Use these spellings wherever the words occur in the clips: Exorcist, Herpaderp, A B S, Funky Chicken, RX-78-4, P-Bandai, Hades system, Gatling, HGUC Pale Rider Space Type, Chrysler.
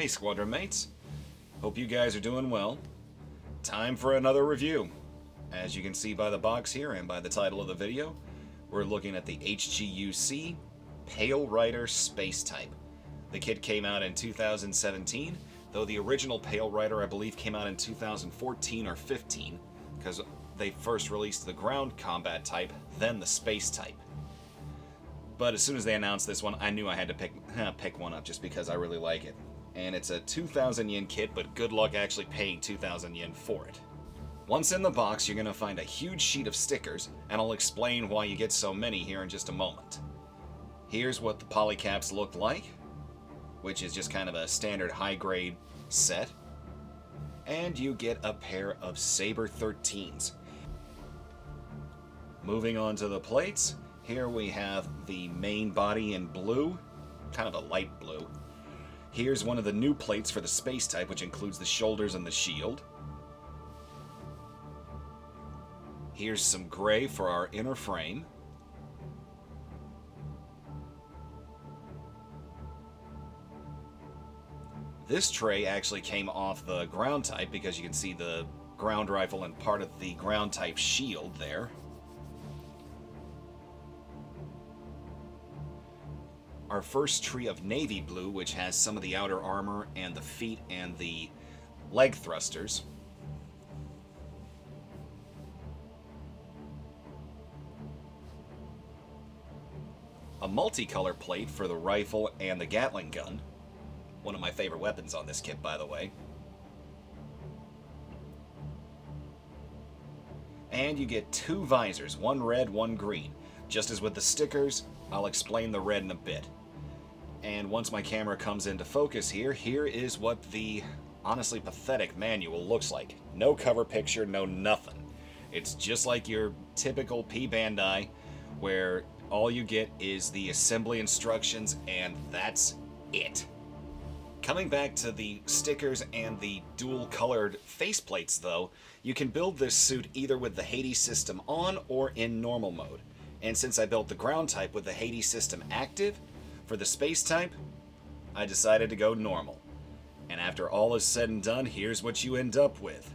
Hey squadron mates, hope you guys are doing well. Time for another review. As you can see by the box here and by the title of the video, we're looking at the HGUC Pale Rider Space Type. The kit came out in 2017, though the original Pale Rider I believe came out in 2014 or 15, because they first released the ground combat type, then the space type. But as soon as they announced this one, I knew I had to pick one up just because I really like it. And it's a 2,000 yen kit, but good luck actually paying 2,000 yen for it. Once in the box, you're going to find a huge sheet of stickers, and I'll explain why you get so many here in just a moment. Here's what the polycaps look like, which is just kind of a standard high-grade set. And you get a pair of Saber 13s. Moving on to the plates, here we have the main body in blue, kind of a light blue. Here's one of the new plates for the space type, which includes the shoulders and the shield. Here's some gray for our inner frame. This tray actually came off the ground type because you can see the ground rifle and part of the ground type shield there. Our first tree of navy blue, which has some of the outer armor and the feet and the leg thrusters. A multicolor plate for the rifle and the Gatling gun. One of my favorite weapons on this kit, by the way. And you get two visors, one red, one green. Just as with the stickers, I'll explain the red in a bit. And once my camera comes into focus here, here is what the honestly pathetic manual looks like. No cover picture, no nothing. It's just like your typical P-Bandai, where all you get is the assembly instructions, and that's it. Coming back to the stickers and the dual-colored faceplates, though, you can build this suit either with the Hades system on or in normal mode. And since I built the ground type with the Hades system active, for the space type, I decided to go normal. And after all is said and done, here's what you end up with.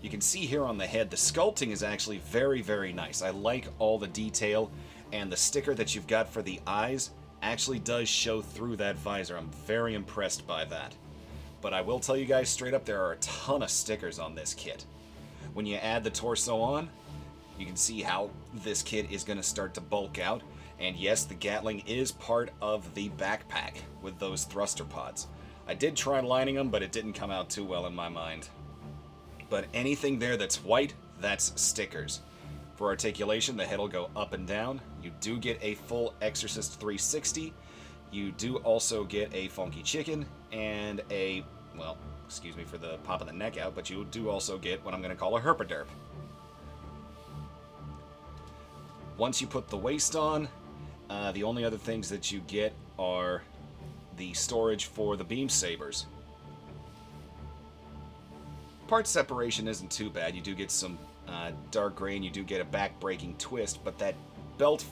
You can see here on the head, the sculpting is actually very, very nice. I like all the detail, and the sticker that you've got for the eyes actually does show through that visor. I'm very impressed by that. But I will tell you guys straight up, there are a ton of stickers on this kit. When you add the torso on, you can see how this kit is going to start to bulk out. And yes, the Gatling is part of the backpack with those thruster pods. I did try lining them, but it didn't come out too well in my mind. But anything there that's white, that's stickers. For articulation, the head will go up and down. You do get a full Exorcist 360. You do also get a Funky Chicken and a, well, excuse me for the pop of the neck out, but you do also get what I'm going to call a Herpaderp. Once you put the waist on, the only other things that you get are the storage for the beam sabers. Part separation isn't too bad. You do get some dark gray and you do get a back-breaking twist, but that belt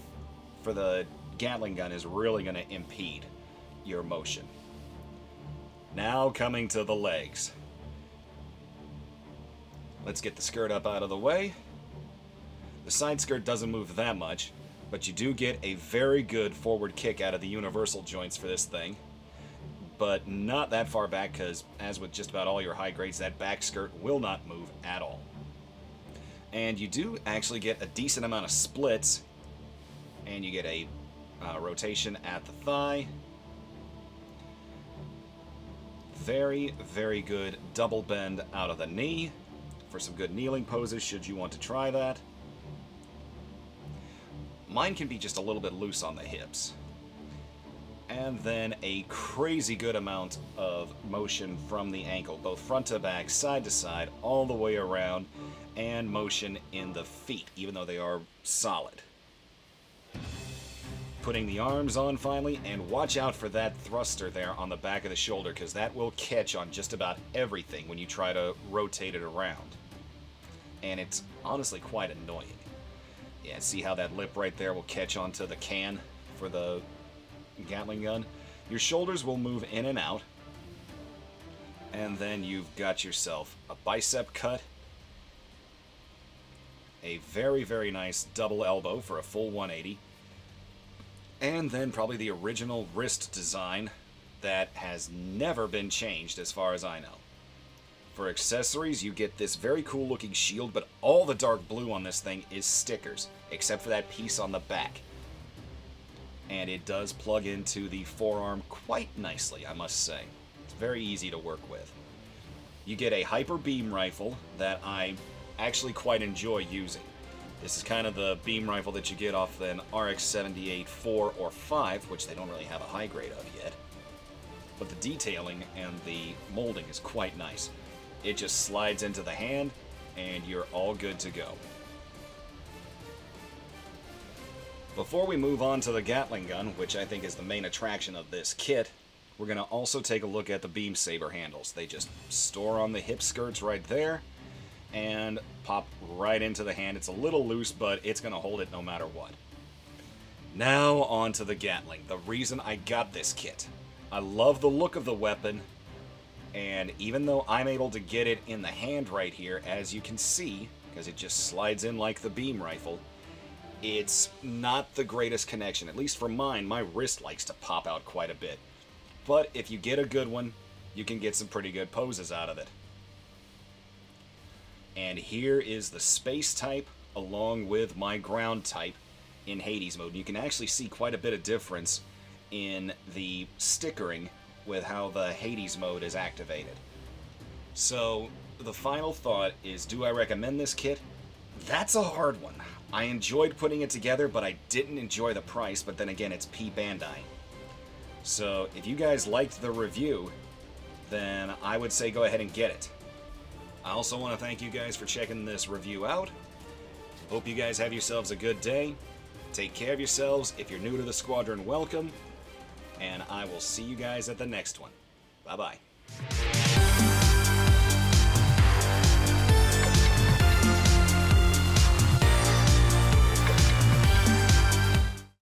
for the Gatling gun is really going to impede your motion. Now coming to the legs. Let's get the skirt up out of the way. The side skirt doesn't move that much, but you do get a very good forward kick out of the universal joints for this thing, but not that far back because, as with just about all your high grades, that back skirt will not move at all. And you do actually get a decent amount of splits, and you get a rotation at the thigh. Very, very good double bend out of the knee for some good kneeling poses should you want to try that. Mine can be just a little bit loose on the hips. And then a crazy good amount of motion from the ankle, both front to back, side to side, all the way around, and motion in the feet, even though they are solid. Putting the arms on finally, and watch out for that thruster there on the back of the shoulder, because that will catch on just about everything when you try to rotate it around. And it's honestly quite annoying. Yeah, see how that lip right there will catch onto the can for the Gatling gun? Your shoulders will move in and out. And then you've got yourself a bicep cut. A very, very nice double elbow for a full 180. And then probably the original wrist design that has never been changed as far as I know. For accessories, you get this very cool looking shield, but all the dark blue on this thing is stickers, except for that piece on the back. And it does plug into the forearm quite nicely, I must say. It's very easy to work with. You get a hyper beam rifle that I actually quite enjoy using. This is kind of the beam rifle that you get off an RX-78-4 or 5, which they don't really have a high grade of yet. But the detailing and the molding is quite nice. It just slides into the hand, and you're all good to go. Before we move on to the Gatling gun, which I think is the main attraction of this kit, we're going to also take a look at the beam saber handles. They just store on the hip skirts right there, and pop right into the hand. It's a little loose, but it's going to hold it no matter what. Now on to the Gatling. The reason I got this kit. I love the look of the weapon, and even though I'm able to get it in the hand right here, as you can see, because it just slides in like the beam rifle, it's not the greatest connection. At least for mine, my wrist likes to pop out quite a bit. But if you get a good one, you can get some pretty good poses out of it. And here is the space type along with my ground type in Hades mode. And you can actually see quite a bit of difference in the stickering with how the Hades mode is activated. So the final thought is, do I recommend this kit? That's a hard one. I enjoyed putting it together, but I didn't enjoy the price, but then again, it's P-Bandai. So if you guys liked the review, then I would say go ahead and get it. I also want to thank you guys for checking this review out. Hope you guys have yourselves a good day. Take care of yourselves. If you're new to the squadron, welcome. And I will see you guys at the next one. Bye-bye.